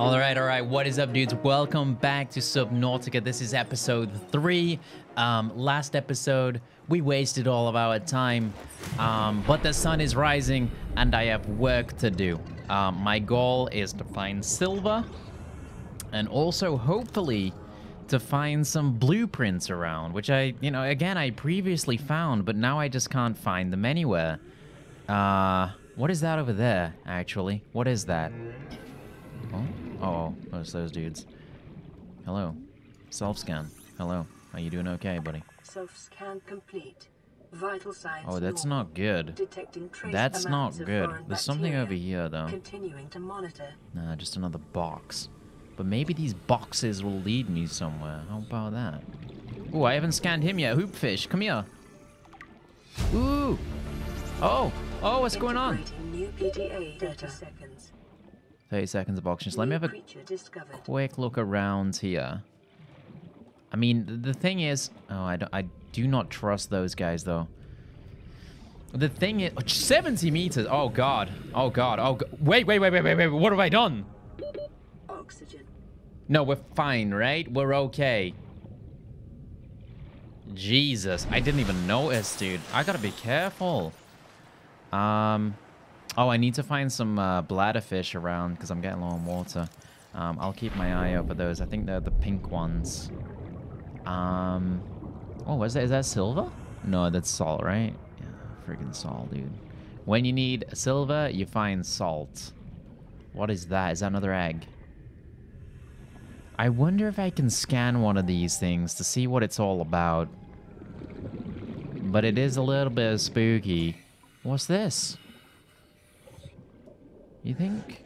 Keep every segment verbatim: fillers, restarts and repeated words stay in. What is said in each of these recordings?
All right, all right. What is up, dudes? Welcome back to Subnautica. This is episode three. Um, last episode, we wasted all of our time, um, but the sun is rising and I have work to do. Um, my goal is to find silver and also hopefully to find some blueprints around, which I, you know, again, I previously found, but now I just can't find them anywhere. Uh, what is that over there, actually? What is that? Oh. Oh, it's those dudes. Hello. Self-scan. Hello. Are you doing okay, buddy? Self-scan complete. Vital signs. Oh, that's normal. Not good. Detecting trace that's not good. There's something over here, though. Continuing to monitor. Nah, just another box. But maybe these boxes will lead me somewhere. How about that? Ooh, I haven't scanned him yet. Hoopfish, come here. Ooh. Oh. Oh, what's going on? New P D A data. thirty seconds of oxygen. So let me have a quick look around here. I mean, the thing is... Oh, I, don't, I do not trust those guys, though. The thing is... seventy meters! Oh, God. Oh, God. Oh, God. Wait, wait, wait, wait, wait, wait. What have I done? Oxygen. No, we're fine, right? We're okay. Jesus. I didn't even notice, dude. I gotta be careful. Um... Oh, I need to find some uh, bladder fish around because I'm getting low on water. Um, I'll keep my eye out for those. I think they're the pink ones. Um, oh, what's that? Is that silver? No, that's salt, right? Yeah, freaking salt, dude. When you need silver, you find salt. What is that? Is that another egg? I wonder if I can scan one of these things to see what it's all about. But it is a little bit spooky. What's this? You think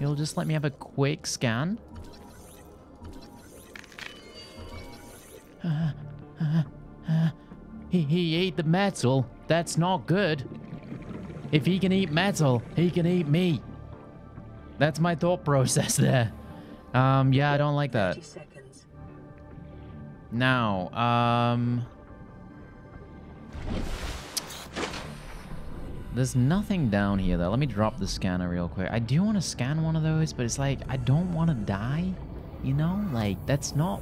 you'll just let me have a quick scan? Uh, uh, uh, he, he ate the metal. That's not good. If he can eat metal, he can eat me. That's my thought process there. Um, yeah, I don't like that. Now, um... there's nothing down here, though. Let me drop the scanner real quick. I do want to scan one of those, but it's like, I don't want to die. You know? Like, that's not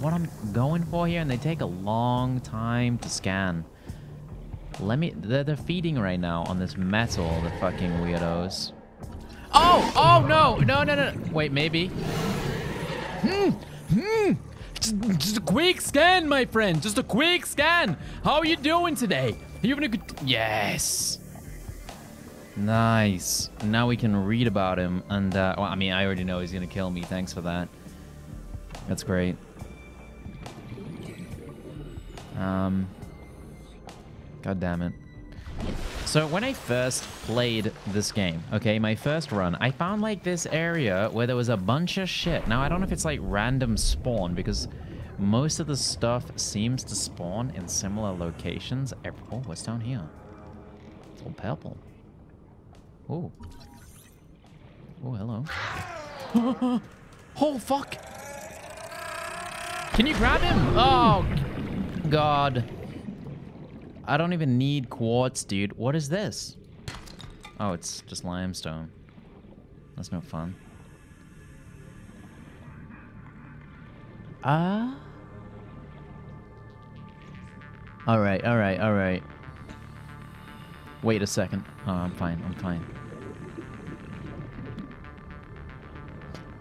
what I'm going for here, and they take a long time to scan. Let me... They're, they're feeding right now on this metal, the fucking weirdos. Oh! Oh, no! No, no, no! Wait, maybe. Hmm! Hmm! Just, just a quick scan, my friend! Just a quick scan! How are you doing today? Are you having a good... Yes! Nice. Now we can read about him, and uh, well, I mean, I already know he's gonna kill me. Thanks for that. That's great. Um. God damn it. So when I first played this game, okay, my first run, I found like this area where there was a bunch of shit. Now I don't know if it's like random spawn because most of the stuff seems to spawn in similar locations. Every oh, what's down here? It's all purple. Oh. Oh, hello. Oh, fuck! Can you grab him? Oh, God. I don't even need quartz, dude. What is this? Oh, it's just limestone. That's no fun. Ah. Uh... Alright, alright, alright. Wait a second. Oh, I'm fine, I'm fine.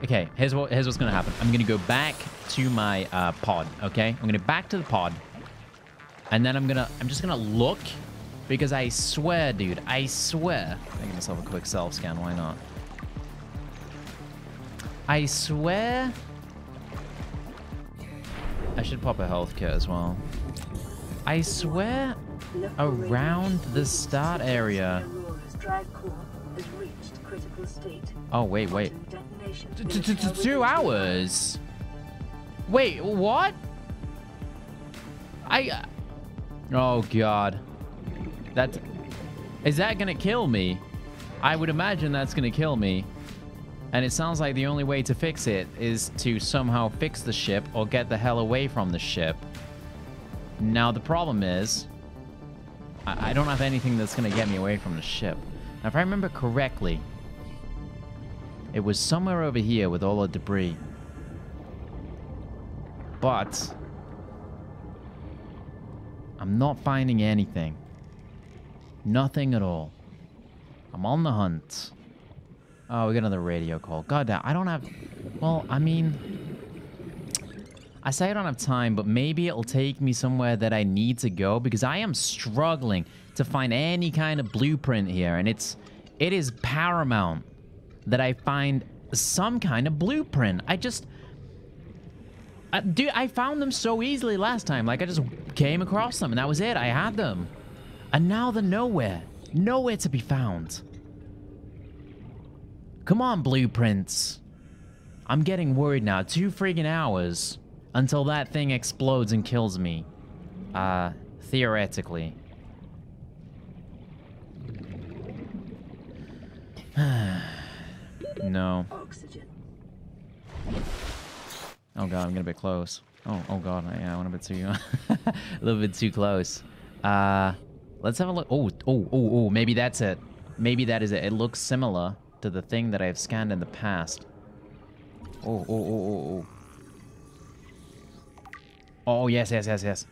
Okay, here's what here's what's gonna happen. I'm gonna go back to my uh, pod, okay? I'm gonna back to the pod, and then I'm gonna I'm just gonna look because I swear, dude, I swear. I'm gonna give myself a quick self scan. Why not? I swear. I should pop a health kit as well. I swear. Around the start area. Oh, wait, wait. Two hours? Wait, what? I... Oh, God. That... Is that gonna kill me? I would imagine that's gonna kill me. And it sounds like the only way to fix it is to somehow fix the ship or get the hell away from the ship. Now, the problem is... I don't have anything that's going to get me away from the ship. Now, if I remember correctly, It was somewhere over here with all the debris. But I'm not finding anything. Nothing at all. I'm on the hunt. Oh, we got another radio call. God damn, I don't have... Well, I mean... I say I don't have time, but maybe it'll take me somewhere that I need to go, because I am struggling to find any kind of blueprint here, and it's... It is paramount that I find some kind of blueprint. I just... I, dude, I found them so easily last time. Like, I just came across them, and that was it. I had them. And now they're nowhere. Nowhere to be found. Come on, blueprints. I'm getting worried now. Two friggin' hours until that thing explodes and kills me. Uh, theoretically. No. Oh god, I'm getting a bit close. Oh, oh god, yeah, I went a bit too... a little bit too close. Uh, let's have a look. Oh, oh, oh, oh, maybe that's it. Maybe that is it. It looks similar to the thing that I've scanned in the past. Oh, oh, oh, oh, oh. Oh, yes, yes, yes, yes.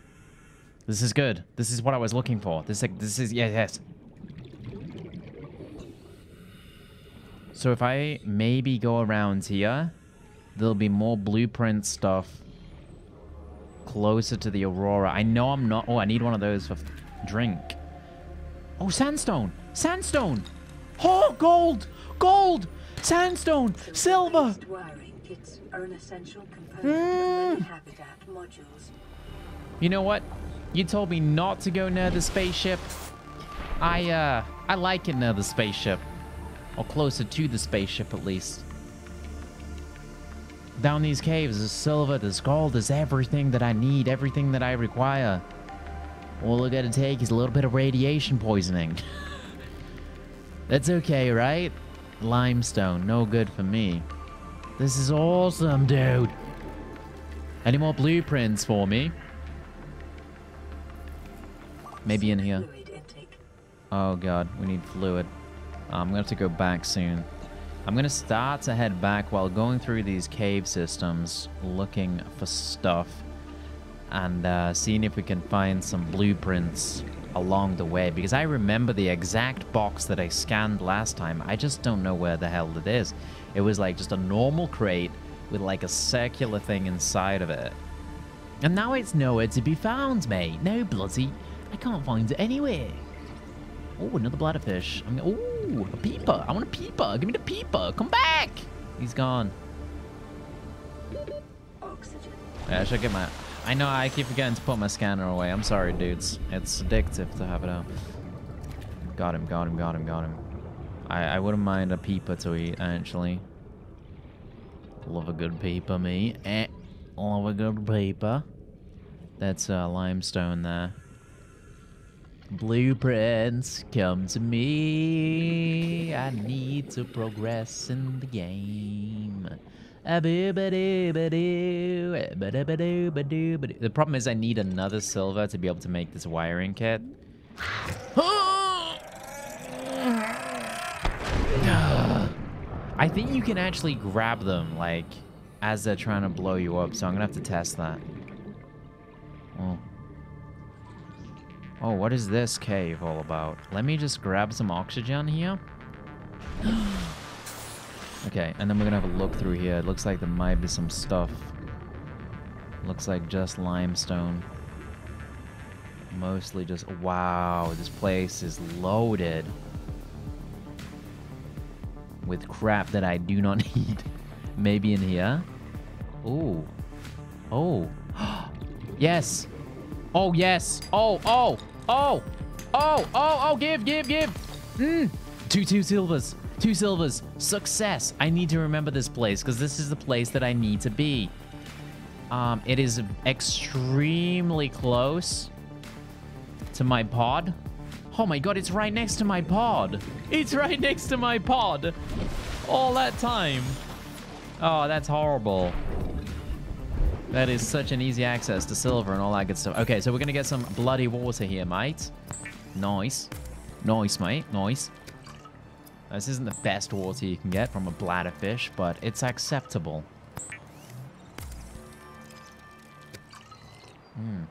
This is good. This is what I was looking for. This, this is... Yes, yes. So if I maybe go around here, there'll be more blueprint stuff closer to the Aurora. I know I'm not... Oh, I need one of those for drink. Oh, sandstone! Sandstone! Oh, gold! Gold! Sandstone! Silver! Mm. You know what? You told me not to go near the spaceship. I, uh... I like it near the spaceship. Or closer to the spaceship, at least. Down these caves, there's silver, there's gold, there's everything that I need, everything that I require. All I gotta take is a little bit of radiation poisoning. That's okay, right? Limestone, no good for me. This is awesome, dude. Any more blueprints for me? Maybe in here. Oh god, we need fluid. I'm gonna have to go back soon. I'm gonna start to head back while going through these cave systems, looking for stuff, and uh, seeing if we can find some blueprints along the way, because I remember the exact box that I scanned last time. I just don't know where the hell it is. It was like just a normal crate with like a circular thing inside of it. And now it's nowhere to be found, mate. No bloody, I can't find it anywhere. Oh, another bladderfish. I'm gonna, ooh, a peeper. I want a peeper. Give me the peeper. Come back. He's gone. Oxygen. Yeah, I should get my... I know, I keep forgetting to put my scanner away. I'm sorry, dudes. It's addictive to have it out. Got him, got him, got him, got him. I, I wouldn't mind a peeper to eat, actually. Love a good peeper, me. Eh. Love a good peeper. That's uh, limestone there. Blueprints, come to me. I need to progress in the game. The problem is I need another silver to be able to make this wiring kit. I think you can actually grab them, like, as they're trying to blow you up, so I'm gonna have to test that. Oh. Oh, what is this cave all about? Let me just grab some oxygen here. Okay, and then we're gonna have a look through here. It looks like there might be some stuff. Looks like just limestone. Mostly just... Wow, this place is loaded with crap that I do not need. Maybe in here? Ooh. Oh. Yes! Oh, yes. Oh, oh, oh, oh, oh, oh, give, give, give. Mm. Two, two silvers. Two silvers. Success. I need to remember this place, because this is the place that I need to be. Um, it is extremely close to my pod. Oh, my God. It's right next to my pod. It's right next to my pod. All that time. Oh, that's horrible. That is such an easy access to silver and all that good stuff. Okay, so we're gonna get some bloody water here, mate. Nice. Nice, mate. Nice. This isn't the best water you can get from a bladderfish, but it's acceptable. Hmm.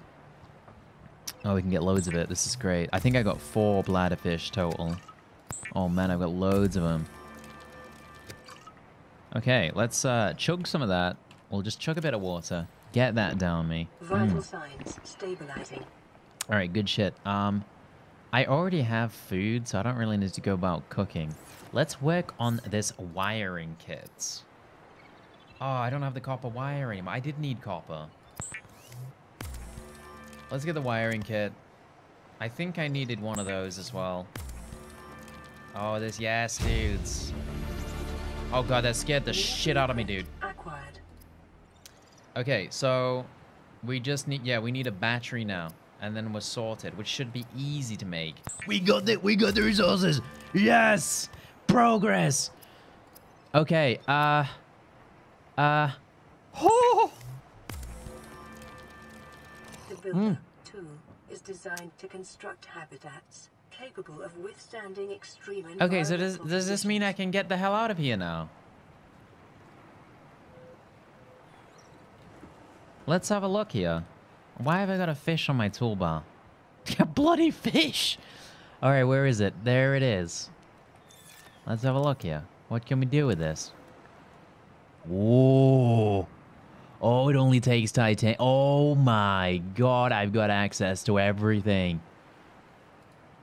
Oh, we can get loads of it. This is great. I think I got four bladderfish total. Oh man, I've got loads of them. Okay, let's uh, chug some of that. We'll just chug a bit of water. Get that down me. Vital mm. signs stabilizing. All right, good shit. Um, I already have food, so I don't really need to go about cooking. Let's work on this wiring kit. Oh, I don't have the copper wiring. I did need copper. Let's get the wiring kit. I think I needed one of those as well. Oh, this yes, dudes. Oh god, that scared the shit out of me, dude. Okay, so we just need, yeah, we need a battery now. And then we're sorted, which should be easy to make. We got it, we got the resources. Yes, progress. Okay, uh, uh, oh. The builder two is designed to construct habitats capable of withstanding extreme environmental conditions. Okay, so does, does this mean I can get the hell out of here now? Let's have a look here. Why have I got a fish on my toolbar? A bloody fish! Alright, where is it? There it is. Let's have a look here. What can we do with this? Whoa! Oh, it only takes titanium. Oh my god, I've got access to everything.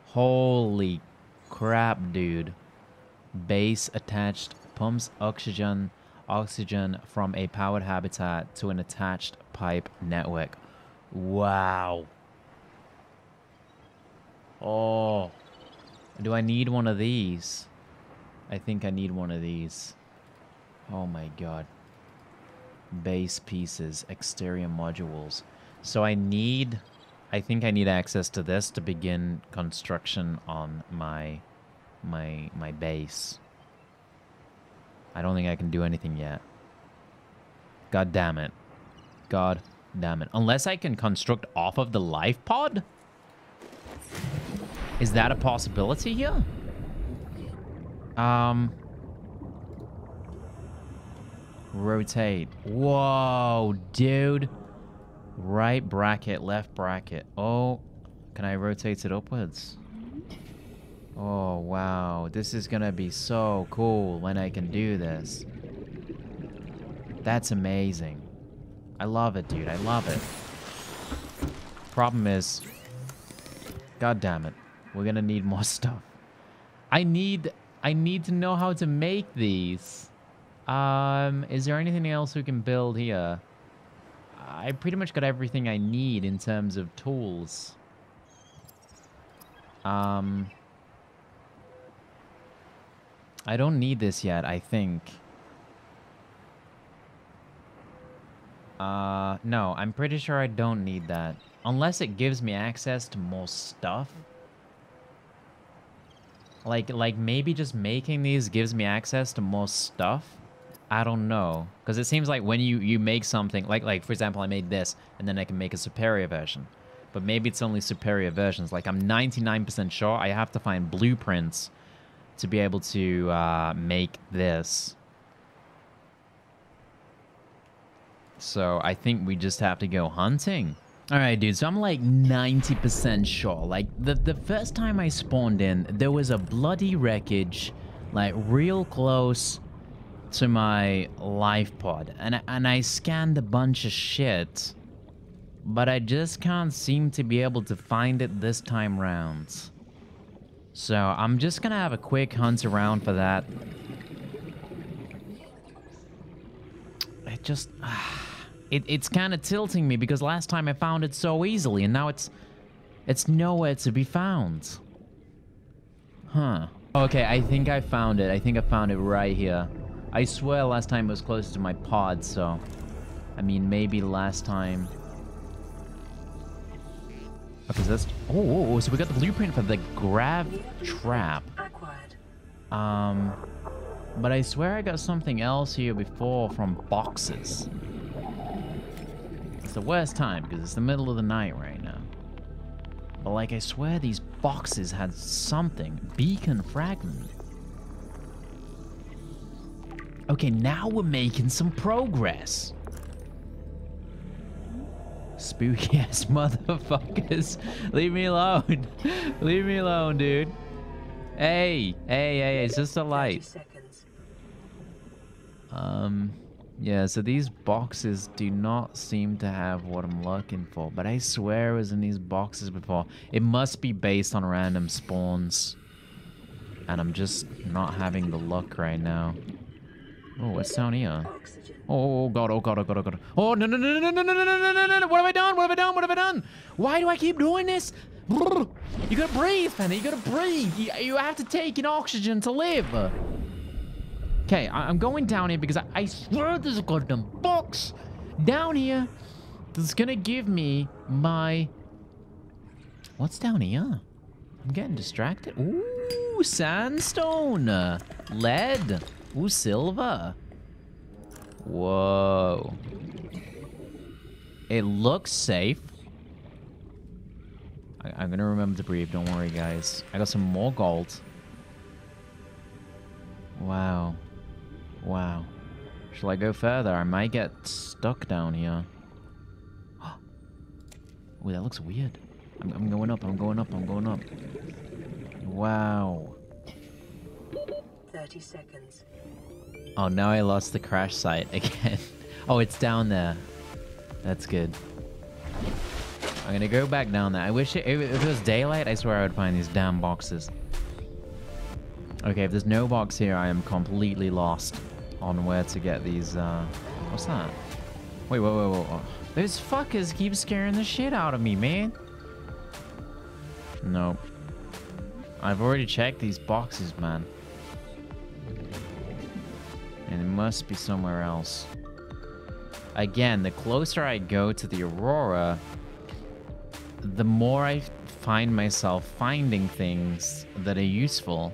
Holy crap, dude. Base attached pumps oxygen, oxygen from a powered habitat to an attached pipe network. Wow. Oh. Do I need one of these? I think I need one of these. Oh my god. Base pieces, exterior modules. So I need... I think I need access to this to begin construction on my... My... my base. I don't think I can do anything yet. God damn it. God... Damn it. Unless I can construct off of the life pod? Is that a possibility here? Um. Rotate. Whoa, dude. Right bracket, left bracket. Oh, can I rotate it upwards? Oh, wow. This is gonna be so cool when I can do this. That's amazing. I love it, dude. I love it. Problem is... God damn it. We're gonna need more stuff. I need... I need to know how to make these. Um, is there anything else we can build here? I pretty much got everything I need in terms of tools. Um... I don't need this yet, I think. Uh, no, I'm pretty sure I don't need that. Unless it gives me access to more stuff. Like, like maybe just making these gives me access to more stuff? I don't know. Because it seems like when you, you make something, like, like, for example, I made this, and then I can make a superior version. But maybe it's only superior versions. Like, I'm ninety-nine percent sure I have to find blueprints to be able to, uh, make this. So I think we just have to go hunting. All right, dude, so I'm like ninety percent sure. Like the, the first time I spawned in, there was a bloody wreckage, like real close to my life pod. And, and I scanned a bunch of shit, but I just can't seem to be able to find it this time round. So I'm just gonna have a quick hunt around for that. It just... Ah. It, it's kind of tilting me because last time I found it so easily and now it's it's nowhere to be found. Huh. Okay, I think I found it. I think I found it right here. I swear last time it was closer to my pod, so... I mean, maybe last time... Okay, so that's... Oh, oh, so we got the blueprint for the grav trap. Um... But I swear I got something else here before from boxes. It's the worst time because it's the middle of the night right now. But like I swear these boxes had something. Beacon fragment. Okay, now we're making some progress. Spooky ass motherfuckers. Leave me alone. Leave me alone, dude. Hey, hey, hey, it's just a light. Um, yeah, so these boxes do not seem to have what I'm looking for, but I swear it was in these boxes before. It must be based on random spawns, and I'm just not having the luck right now. Oh, what's down here? Oh, God, oh, God, oh, God, oh, God. Oh, no, no, no, no, no, no, no, no, no, no, no. What have I done? What have I done? What have I done? Why do I keep doing this? You gotta breathe, Fanny. You gotta breathe. You, you have to take in oxygen to live. Okay, I'm going down here because I, I swear there's a goddamn box down here that's gonna give me my... What's down here? I'm getting distracted. Ooh, sandstone. Lead. Ooh, silver. Whoa. It looks safe. I'm gonna remember to breathe, don't worry guys. I got some more gold. Wow. Wow. Shall I go further? I might get stuck down here. Oh, that looks weird. I'm, I'm going up, I'm going up, I'm going up. Wow. thirty seconds. Oh, now I lost the crash site again. Oh, it's down there. That's good. I'm gonna go back down there. I wish it, if it was daylight, I swear I would find these damn boxes. Okay, if there's no box here, I am completely lost on where to get these, uh... What's that? Wait, whoa, whoa, whoa, whoa. Those fuckers keep scaring the shit out of me, man. Nope. I've already checked these boxes, man. And it must be somewhere else. Again, the closer I go to the Aurora, the more I find myself finding things that are useful.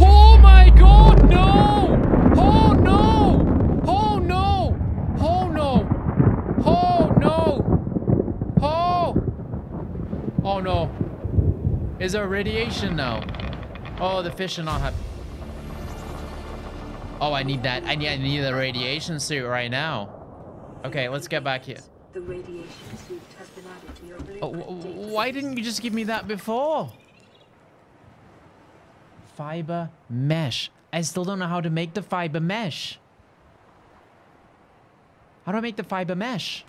Oh my God, no! Oh no! Oh no! Oh no! Oh no! Oh! Oh no. Is there radiation now? Oh, the fish are not happy. Oh, I need that. I need, I need the radiation suit right now. Okay, let's get back here. The radiation suit has been added to your blueprint. Oh, why didn't you just give me that before? Fiber mesh. I still don't know how to make the fiber mesh. How do I make the fiber mesh?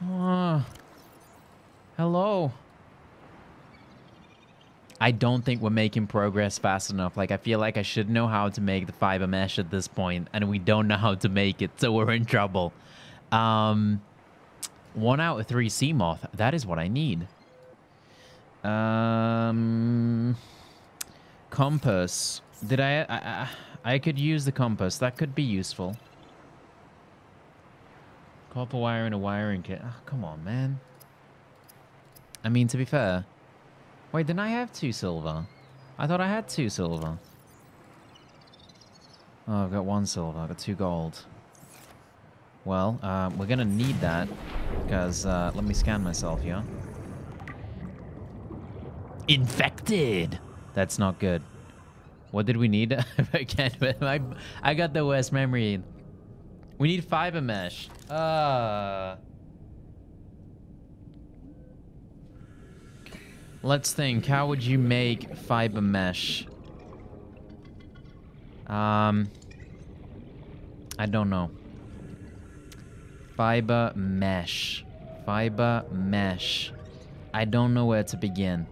Uh, hello. I don't think we're making progress fast enough. Like, I feel like I should know how to make the fiber mesh at this point, and we don't know how to make it, so we're in trouble. Um, one out of three Seamoth. That is what I need. Um, compass. Did I, I? I could use the compass. That could be useful. Copper wire and a wiring kit. Oh, come on, man. I mean, to be fair. Wait, didn't I have two silver? I thought I had two silver. Oh, I've got one silver. I've got two gold. Well, uh, we're gonna need that because uh, let me scan myself here. Infected. That's not good. What did we need? Again, I, I got the worst memory. We need fiber mesh. Uh, let's think. How would you make fiber mesh? Um, I don't know. Fiber mesh. Fiber mesh. I don't know where to begin.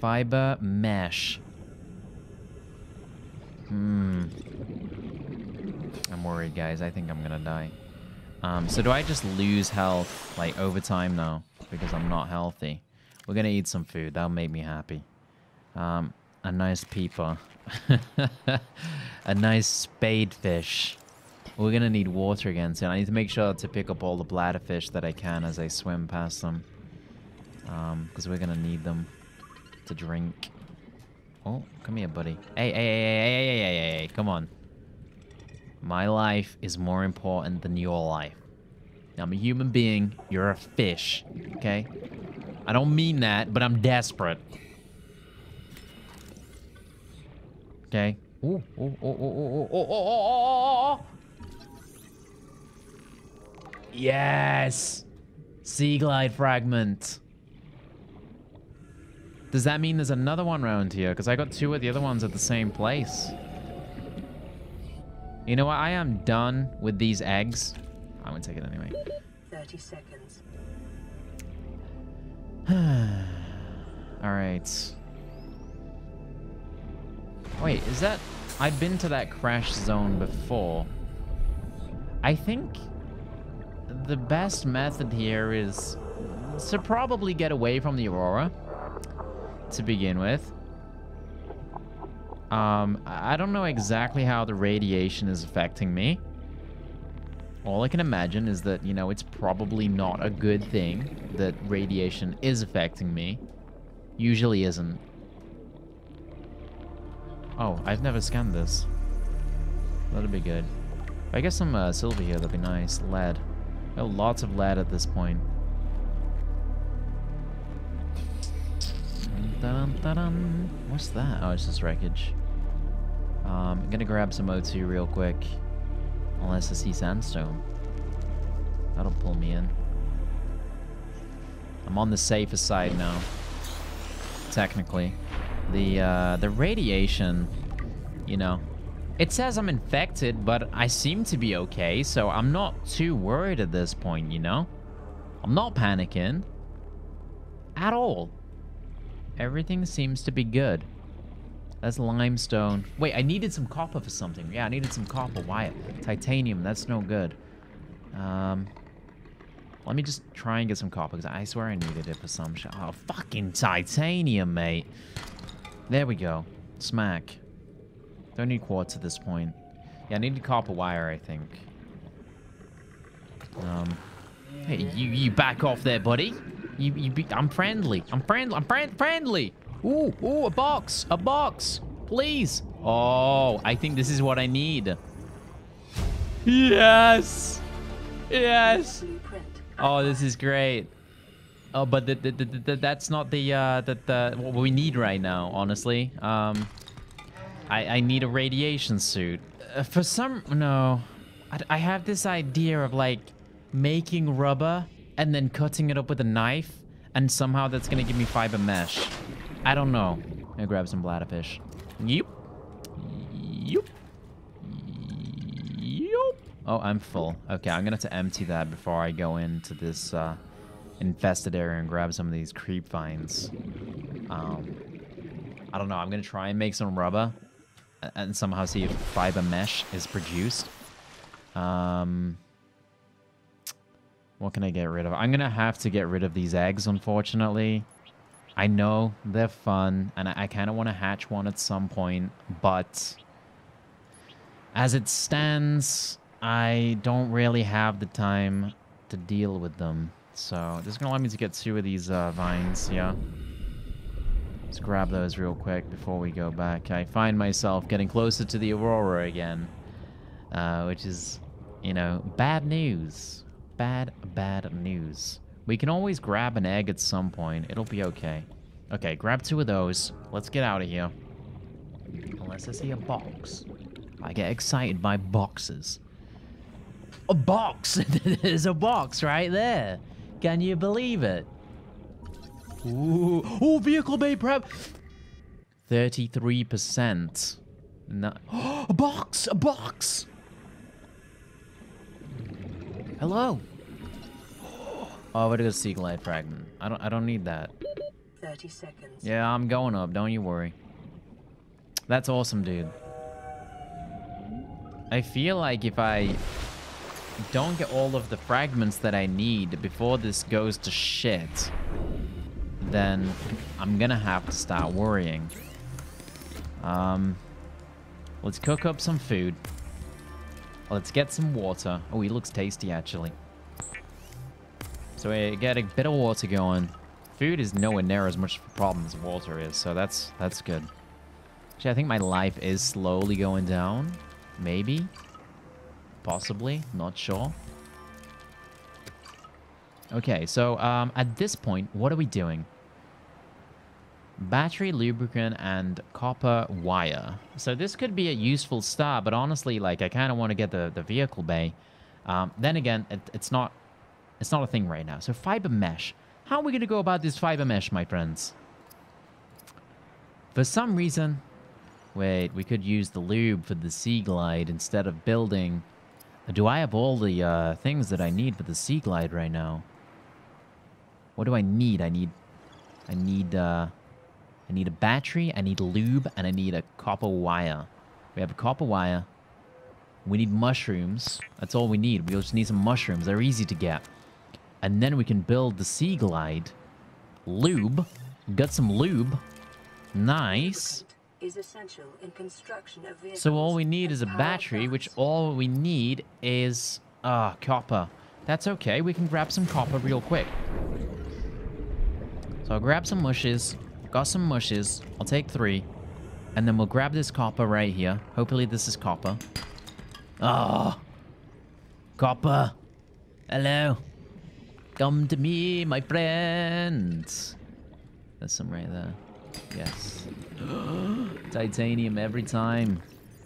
Fiber mesh. Hmm. I'm worried, guys. I think I'm gonna die. Um, so do I just lose health, like, over time now? Because I'm not healthy. We're gonna eat some food. That'll make me happy. Um, a nice peeper. A nice spade fish. We're gonna need water again soon. I need to make sure to pick up all the bladderfish that I can as I swim past them. Um, because we're gonna need them to drink. Oh, come here, buddy. Hey, hey, hey, hey, hey, hey, hey, hey, come on. My life is more important than your life. I'm a human being, you're a fish, okay? I don't mean that, but I'm desperate. Okay. Ooh, ooh, ooh, ooh, ooh, ooh, ooh, ooh, ooh, ooh. Yes! Seaglide fragment. Does that mean there's another one around here? Because I got two of the other ones at the same place. You know what? I am done with these eggs. I'm gonna take it anyway. thirty seconds. Alright. Wait, is that... I've been to that crash zone before. I think the best method here is to probably get away from the Aurora to begin with. Um, I don't know exactly how the radiation is affecting me. All I can imagine is that, you know, it's probably not a good thing that radiation is affecting me. Usually isn't. Oh, I've never scanned this. That'll be good. If I get some uh, silver here, that'd be nice. Lead. Oh, lots of lead at this point. Dun, dun, dun. What's that? Oh, it's just wreckage. Um, I'm gonna grab some O two real quick. Unless I see sandstone. That'll pull me in. I'm on the safer side now. Technically. The, uh, the radiation, you know. It says I'm infected, but I seem to be okay, so I'm not too worried at this point, you know? I'm not panicking. At all. Everything seems to be good. That's limestone. Wait, I needed some copper for something. Yeah, I needed some copper wire. Titanium, that's no good. Um, let me just try and get some copper, because I swear I needed it for some shit. Oh, fucking titanium, mate. There we go. Smack. Don't need quartz at this point. Yeah, I needed copper wire, I think. Um, hey, you, you back off there, buddy. You, you be, I'm friendly. I'm friendly. I'm friend, friendly. Ooh, ooh, a box, a box, please. Oh, I think this is what I need. Yes, yes. Oh, this is great. Oh, but the, the, the, the, that's not the uh, that the what we need right now. Honestly, um, I I need a radiation suit uh, for some. No, I, I have this idea of like making rubber and then cutting it up with a knife, and somehow that's gonna give me fiber mesh. I don't know. I'm gonna grab some bladderfish. Yep. Yep. Yep. Oh, I'm full. Okay, I'm gonna have to empty that before I go into this uh, infested area and grab some of these creep vines. Um, I don't know. I'm gonna try and make some rubber and somehow see if fiber mesh is produced. Um... What can I get rid of? I'm going to have to get rid of these eggs, unfortunately. I know they're fun, and I, I kind of want to hatch one at some point, but as it stands, I don't really have the time to deal with them. So this is going to allow me to get two of these uh, vines, yeah. Let's grab those real quick before we go back. I find myself getting closer to the Aurora again, uh, which is, you know, bad news. Bad, bad news. We can always grab an egg at some point. It'll be okay. Okay, grab two of those. Let's get out of here. Unless I see a box. I get excited by boxes. A box! There's a box right there. Can you believe it? Ooh. Ooh, vehicle bay prep! thirty-three percent. No. A box! A box! Hello. Oh, what is a Seaglide fragment? I don't. I don't need that. Thirty seconds. Yeah, I'm going up. Don't you worry. That's awesome, dude. I feel like if I don't get all of the fragments that I need before this goes to shit, then I'm gonna have to start worrying. Um, let's cook up some food. Let's get some water. Oh, he looks tasty, actually. So we get a bit of water going. Food is nowhere near as much of a problem as water is, so that's that's good. Actually, I think my life is slowly going down. Maybe. Possibly. Not sure. Okay, so um, at this point, what are we doing? Battery, lubricant, and copper wire. So this could be a useful start, but honestly, like, I kind of want to get the, the vehicle bay. Um, then again, it, it's not it's not a thing right now. So fiber mesh. How are we going to go about this fiber mesh, my friends? For some reason... Wait, we could use the lube for the Seaglide instead of building... Do I have all the uh, things that I need for the Seaglide right now? What do I need? I need... I need... Uh, I need a battery, I need lube, and I need a copper wire. We have a copper wire. We need mushrooms. That's all we need. We just need some mushrooms. They're easy to get. And then we can build the Seaglide. Lube. Got some lube. Nice. Is essential in construction of vehicles. So all we need is a battery, which all we need is... Ah, uh, copper. That's okay. We can grab some copper real quick. So I'll grab some mushes. Got some mushes. I'll take three. And then we'll grab this copper right here. Hopefully this is copper. Oh! Copper! Hello! Come to me, my friends! There's some right there. Yes. Titanium every time.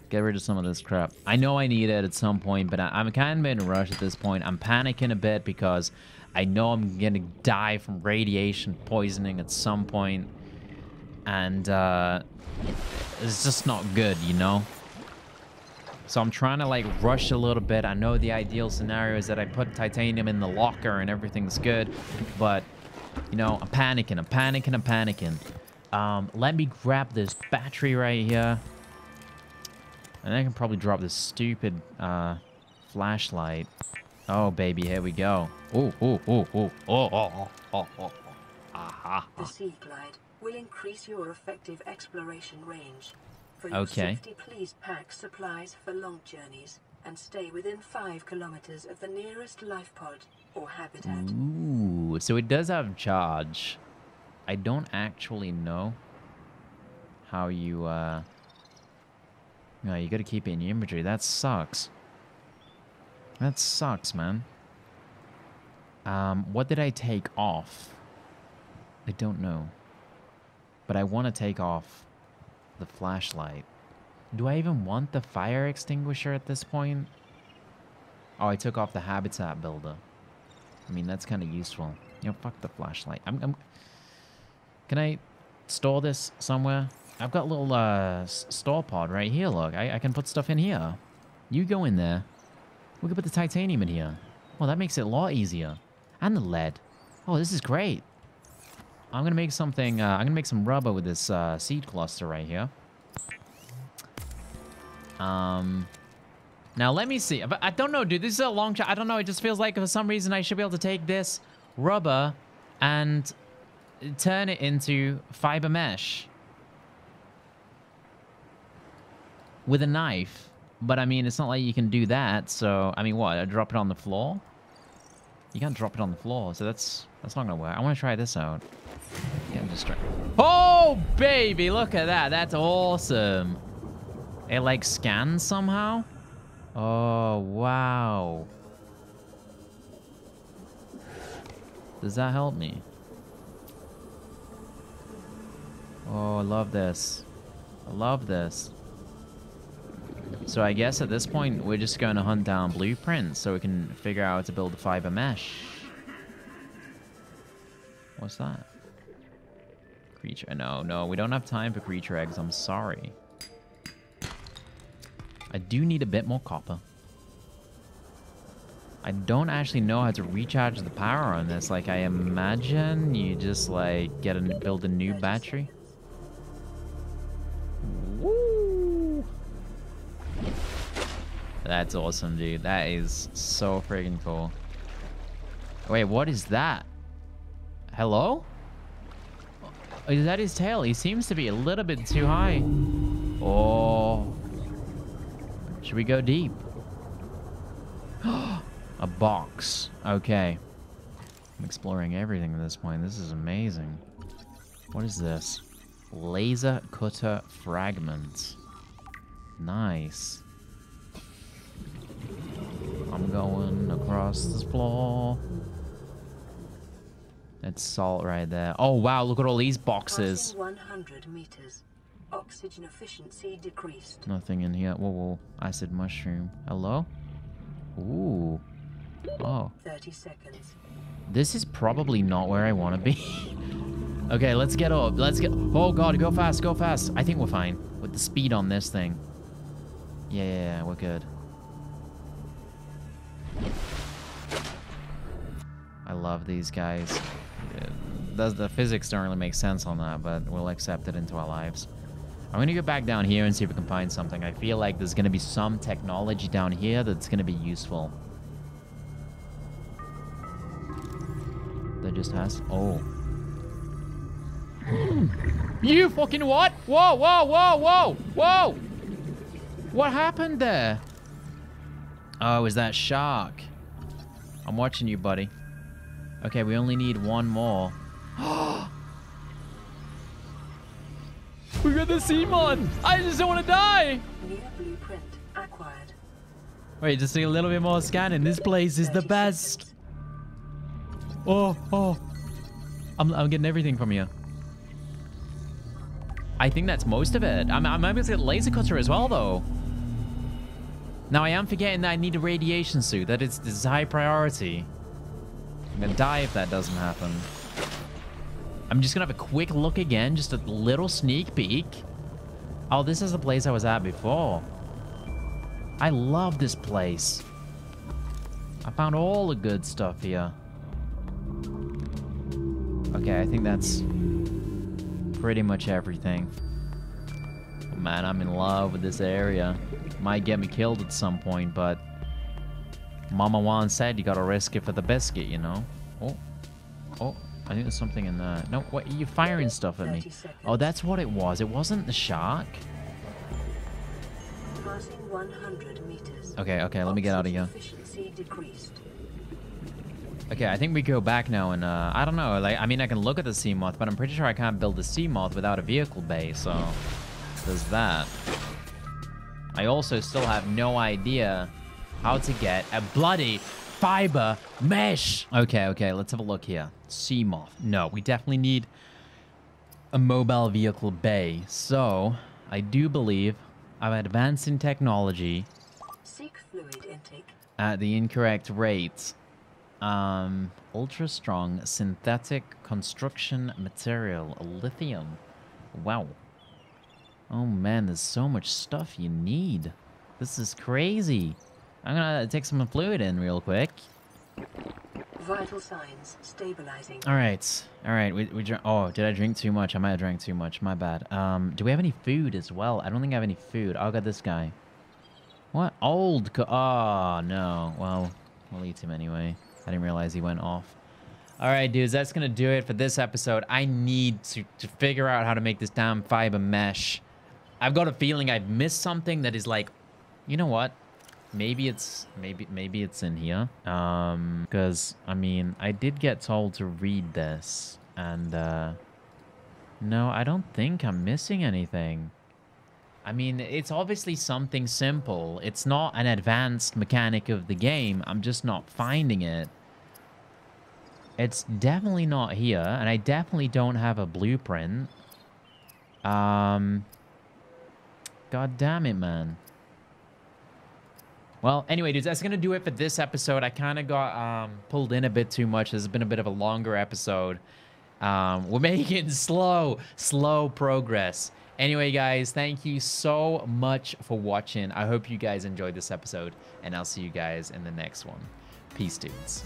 Get rid of some of this crap. I know I need it at some point, but I, I'm kind of in a rush at this point. I'm panicking a bit because I know I'm gonna die from radiation poisoning at some point. And uh, it's just not good, you know? So I'm trying to like rush a little bit. I know the ideal scenario is that I put titanium in the locker and everything's good. But, you know, I'm panicking, I'm panicking, I'm panicking. Um, let me grab this battery right here. And I can probably drop this stupid uh, flashlight. Oh, baby, here we go. Oh, oh, oh, oh, oh, oh, oh, oh, oh. The Seaglide will increase your effective exploration range. For your okay. safety, please pack supplies for long journeys and stay within five kilometers of the nearest life pod or habitat. Ooh, so it does have charge. I don't actually know how you. Uh... No, you got to keep it in your inventory. That sucks. That sucks, man. Um, what did I take off? I don't know, but I want to take off the flashlight. Do I even want the fire extinguisher at this point? Oh, I took off the habitat builder. I mean, that's kind of useful. You know, fuck the flashlight. I'm, I'm... Can I store this somewhere? I've got a little uh, store pod right here, look. I, I can put stuff in here. You go in there. We can put the titanium in here. Well, that makes it a lot easier. And the lead. Oh, this is great. I'm gonna make something, uh, I'm gonna make some rubber with this uh, seed cluster right here. Um, now let me see, I don't know, dude, this is a long shot. I don't know, it just feels like for some reason I should be able to take this rubber and turn it into fiber mesh. With a knife, but I mean, it's not like you can do that, so, I mean, what, I drop it on the floor? You can't drop it on the floor, so that's that's not gonna work. I want to try this out. Yeah, I'm just trying. Oh, baby, look at that. That's awesome. It, like, scans somehow? Oh, wow. Does that help me? Oh, I love this. I love this. So I guess at this point, we're just going to hunt down blueprints so we can figure out how to build a fiber mesh. What's that? Creature. No, no, we don't have time for creature eggs. I'm sorry. I do need a bit more copper. I don't actually know how to recharge the power on this. Like, I imagine you just, like, get and build a new battery. That's awesome, dude. That is so freaking cool. Wait, what is that? Hello? Is that his tail? He seems to be a little bit too high. Oh. Should we go deep? A box. Okay. I'm exploring everything at this point. This is amazing. What is this? Laser cutter fragments. Nice. I'm going across this floor. That's salt right there. Oh wow, look at all these boxes. one hundred meters. Oxygen efficiency decreased. Nothing in here. Whoa, whoa. Acid mushroom. Hello? Ooh. Oh. thirty seconds. This is probably not where I want to be. Okay, let's get up. Let's get... Oh, God. Go fast. Go fast. I think we're fine with the speed on this thing. Yeah, yeah, yeah. We're good. I love these guys. The, the physics don't really make sense on that, but we'll accept it into our lives. I'm going to go back down here and see if we can find something. I feel like there's going to be some technology down here that's going to be useful. That just has... Oh. You fucking what? Whoa, whoa, whoa, whoa, whoa! What happened there? Oh, is that shark? I'm watching you, buddy. Okay, we only need one more. We got the Seamoth! I just don't want to die! Blueprint acquired. Wait, just a little bit more scanning. This place is the best! Oh, oh. I'm, I'm getting everything from you. I think that's most of it. I'm, I'm able to get laser cutter as well, though. Now, I am forgetting that I need a radiation suit. That is, this is high priority. I'm going to die if that doesn't happen. I'm just going to have a quick look again. Just a little sneak peek. Oh, this is the place I was at before. I love this place. I found all the good stuff here. Okay, I think that's pretty much everything. Oh, man, I'm in love with this area. Might get me killed at some point, but... Mama Wan said you gotta risk it for the biscuit, you know? Oh. Oh. I think there's something in there. No, what? You're firing stuff at me. Seconds. Oh, that's what it was. It wasn't the shark. Passing one hundred meters. Okay, okay, let me get out of here. Okay, I think we go back now and, uh, I don't know. Like, I mean, I can look at the Seamoth, but I'm pretty sure I can't build the Seamoth without a vehicle bay, so... There's that. I also still have no idea how to get a bloody... fiber mesh. Okay, okay, let's have a look here. Seamoth. No, we definitely need a mobile vehicle bay. So, I do believe I'm advancing technology. Seek fluid intake. At the incorrect rate. Um, ultra strong synthetic construction material, lithium. Wow. Oh man, there's so much stuff you need. This is crazy. I'm gonna take some fluid in real quick. Vital signs stabilizing. All right, all right. We we drink. Oh, did I drink too much? I might have drank too much. My bad. Um, do we have any food as well? I don't think I have any food. I'll get this guy. What old? Co oh no. Well, we'll eat him anyway. I didn't realize he went off. All right, dudes. That's gonna do it for this episode. I need to to figure out how to make this damn fiber mesh. I've got a feeling I've missed something that is like, you know what? Maybe it's maybe maybe it's in here, um because I mean I did get told to read this, and uh no, I don't think I'm missing anything. I mean, it's obviously something simple. It's not an advanced mechanic of the game. I'm just not finding it. It's definitely not here, and I definitely don't have a blueprint. Um god damn it, man. Well, anyway, dudes, that's going to do it for this episode. I kind of got um, pulled in a bit too much. This has been a bit of a longer episode. Um, we're making slow, slow progress. Anyway, guys, thank you so much for watching. I hope you guys enjoyed this episode, and I'll see you guys in the next one. Peace, dudes.